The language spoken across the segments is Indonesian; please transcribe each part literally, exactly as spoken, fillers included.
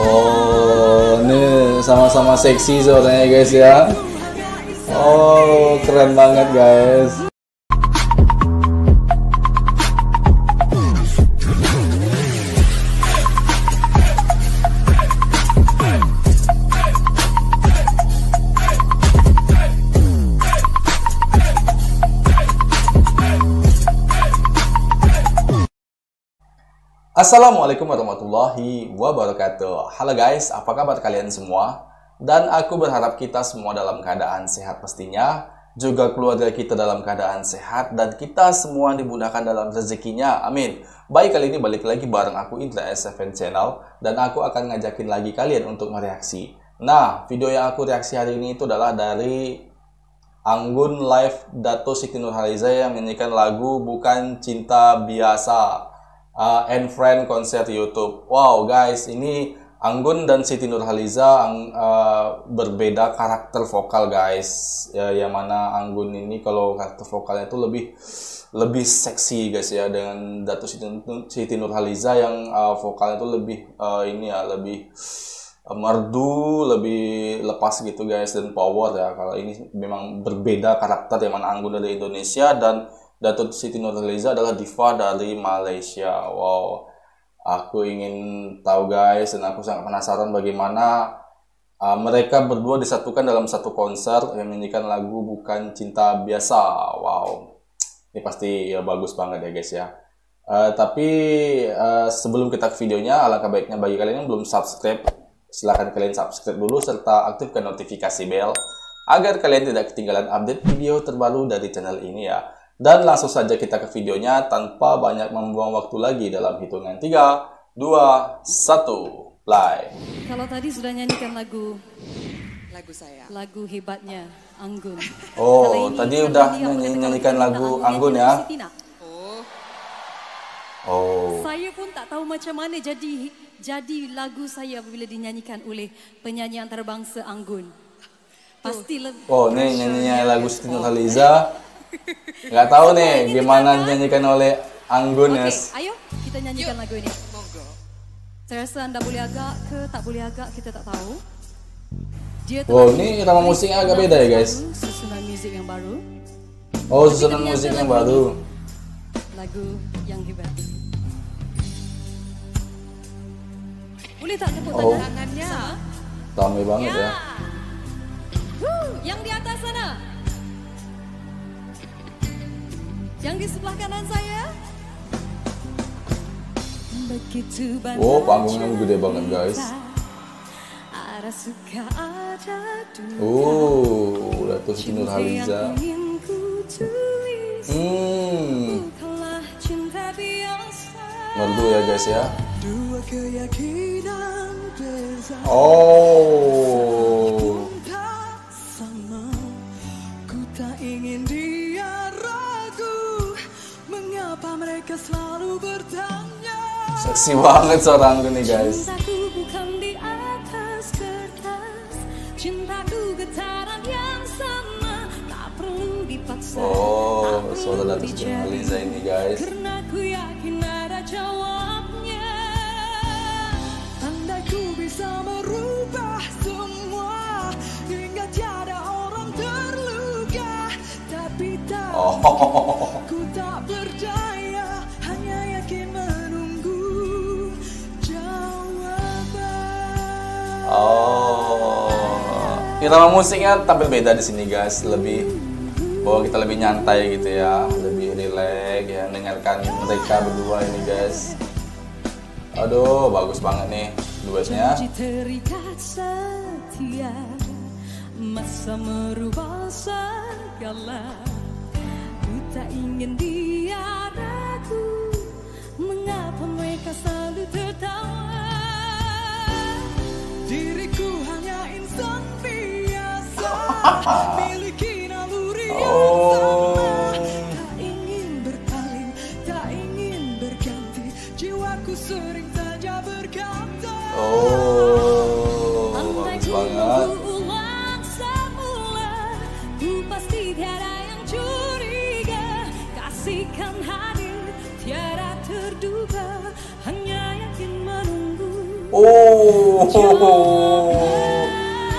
Oh, ini sama-sama seksi suaranya guys ya. Oh, keren banget guys. Assalamualaikum warahmatullahi wabarakatuh. Halo guys, apa kabar kalian semua? Dan aku berharap kita semua dalam keadaan sehat pastinya, juga keluarga kita dalam keadaan sehat, dan kita semua dimudahkan dalam rezekinya, amin. Baik, kali ini balik lagi bareng aku Indra S F N Channel, dan aku akan ngajakin lagi kalian untuk mereaksi. Nah, video yang aku reaksi hari ini itu adalah dari Anggun live Dato Siti Nurhaliza yang menyanyikan lagu Bukan Cinta Biasa. Uh, and Friend konser YouTube. Wow guys, ini Anggun dan Siti Nurhaliza uh, berbeda karakter vokal guys. Ya, yang mana Anggun ini kalau karakter vokalnya itu lebih lebih seksi guys ya, dengan Dato Siti, Siti Nurhaliza yang uh, vokalnya itu lebih uh, ini ya, lebih uh, merdu, lebih lepas gitu guys, dan power ya. Kalau ini memang berbeda karakter, yang mana Anggun dari Indonesia dan Dato Siti Nurhaliza adalah diva dari Malaysia. Wow, aku ingin tahu guys, dan aku sangat penasaran bagaimana uh, mereka berdua disatukan dalam satu konser yang menyanyikan lagu Bukan Cinta Biasa. Wow, ini pasti ya, bagus banget ya guys ya. Uh, tapi uh, sebelum kita ke videonya, alangkah baiknya bagi kalian yang belum subscribe, silahkan kalian subscribe dulu serta aktifkan notifikasi bell agar kalian tidak ketinggalan update video terbaru dari channel ini ya. Dan langsung saja kita ke videonya tanpa banyak membuang waktu lagi, dalam hitungan tiga, dua, satu, play. Kalau tadi sudah nyanyikan lagu lagu saya. Lagu hebatnya Anggun. Oh, tadi udah nyanyikan lagu Anggun ya. Oh. Oh. Saya pun tak tahu macam mana jadi jadi lagu saya apabila dinyanyikan oleh penyanyi antarabangsa Anggun. Pasti lebih. Oh, ini nyanyinya lagu Siti Nurhaliza. Nggak tahu nih gimana nyanyikan oleh Anggun. Okay, yes. Ayo kita nyanyikan lagu ini. Monggo. Saya rasa anda boleh agak ke tak boleh agak, kita tak tahu. Dia wow, ini irama musiknya agak beda ya guys. Susunan musik yang baru. Oh, susunan musik yang baru. Lagu yang hebat. Boleh tak tepuk oh. tangannya? Tamai banget ya. ya. Woo, yang di atas sana. Yang di sebelah kanan saya. Oh, panggungnya gede banget guys. Oh, Dato Siti Nurhaliza. Hmm. Merdu ya guys ya. Oh. Seksi banget suara Anggun nih guys. Oh, suara Dato Siti Nurhaliza ini guys. Oh. Irama musiknya tampil beda di sini guys, lebih bahwa oh, kita lebih nyantai gitu ya, lebih rileks ya, dengarkan mereka berdua ini guys. Aduh, bagus banget nih duetnya. Oh, Oh,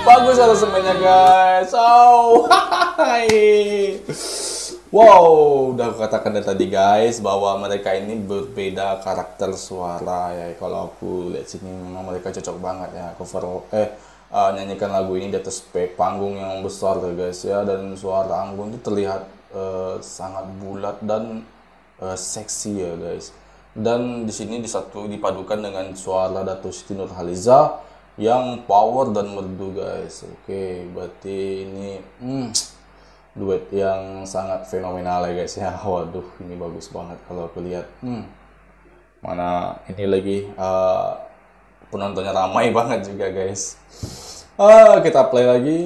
bagus aransemennya guys. Oh, wow, udah katakan dari tadi guys bahwa mereka ini berbeda karakter suara ya. Kalau aku lihat sini memang mereka cocok banget ya cover eh uh, nyanyikan lagu ini di atas panggung yang besar guys ya, dan suara Anggun itu terlihat uh, sangat bulat dan uh, seksi ya guys. Dan di sini disatu dipadukan dengan suara Dato Siti Nurhaliza yang power dan merdu guys. Oke, okay, berarti ini mm, duet yang sangat fenomenal ya guys ya. Waduh, ini bagus banget kalau aku lihat. Hmm, mana ini lagi uh, penontonnya ramai banget juga guys. Ah, kita play lagi.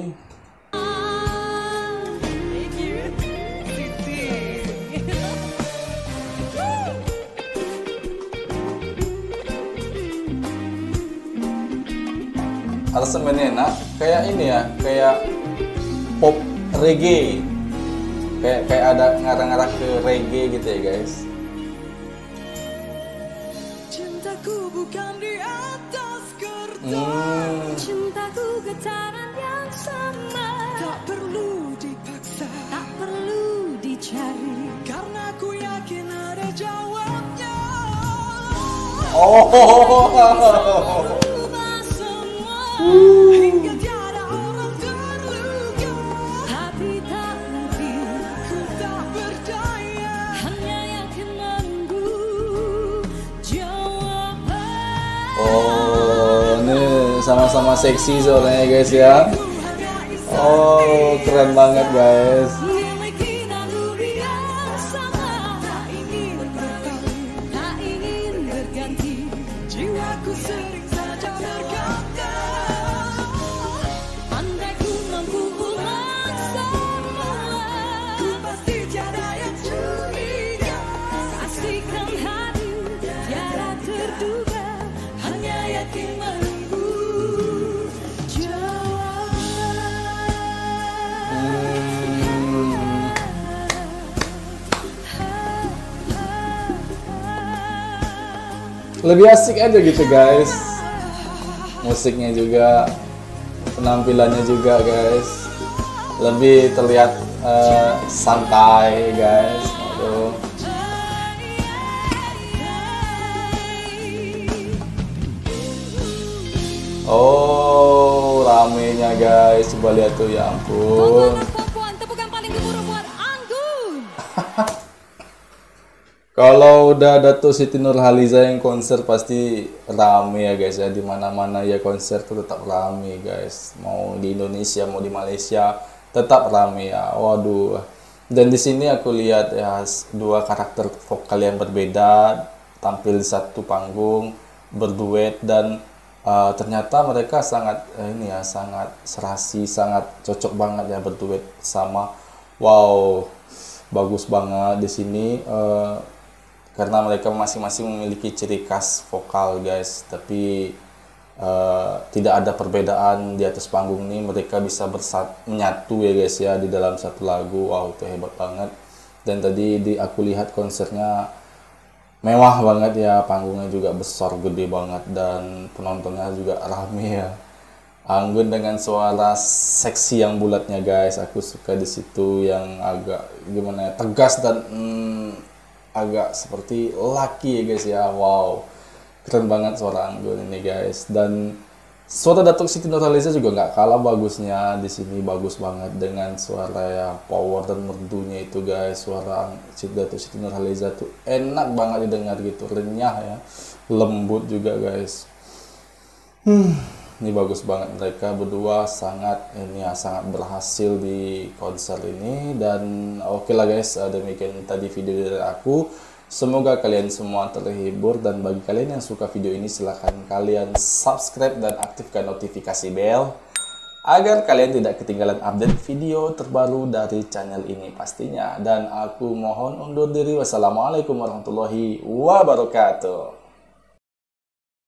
Aransemennya enak, kayak ini ya, kayak pop reggae, kayak kayak ada ngarang-ngarang ke reggae gitu ya guys. Cintaku bukan di atas kertas. Cintaku getaran yang sama. Tak perlu dipaksa, tak perlu dicari, karena ku yakin ada jawabnya. Oh. Hingga tiada orang terluka, hati tak mati, ku tak berdaya, hanya yakin menunggu jawaban. Oh, ini sama-sama seksi suaranya guys ya. Oh, keren banget guys. Tak ingin berganti, jiwaku sering saja berkata. Lebih asik aja gitu guys, musiknya juga, penampilannya juga guys, lebih terlihat uh, santai guys. Aduh. Oh, ramenya guys, coba lihat tuh, ya ampun. Kalau udah Dato Siti Nurhaliza yang konser pasti rame ya guys ya, di mana-mana ya konser tuh tetap rame guys. Mau di Indonesia mau di Malaysia tetap rame ya. Waduh. Dan di sini aku lihat ya dua karakter vokal yang berbeda tampil di satu panggung berduet, dan uh, ternyata mereka sangat eh, ini ya sangat serasi, sangat cocok banget ya berduet sama. Wow, bagus banget di sini. Uh, Karena mereka masing-masing memiliki ciri khas vokal guys, tapi uh, tidak ada perbedaan di atas panggung ini. Mereka bisa bersatu, menyatu ya guys ya di dalam satu lagu. Wow, itu hebat banget. Dan tadi di aku lihat konsernya mewah banget ya, panggungnya juga besar, gede banget, dan penontonnya juga ramai ya. Anggun dengan suara seksi yang bulatnya guys, aku suka di situ yang agak gimana ya, tegas dan hmm, agak seperti laki ya guys ya. Wow, keren banget suara Anggun ini guys. Dan suara Dato Siti Nurhaliza juga nggak kalah bagusnya di sini, bagus banget dengan suara ya power dan merdunya itu guys. Suara Dato Siti Nurhaliza tuh enak banget didengar gitu, renyah ya, lembut juga guys. Hmm, ini bagus banget, mereka berdua sangat ini ya, sangat berhasil di konser ini. Dan oke okay lah guys, demikian tadi video dari aku. Semoga kalian semua terhibur, dan bagi kalian yang suka video ini silahkan kalian subscribe dan aktifkan notifikasi bel agar kalian tidak ketinggalan update video terbaru dari channel ini pastinya. Dan aku mohon undur diri. Wassalamualaikum warahmatullahi wabarakatuh.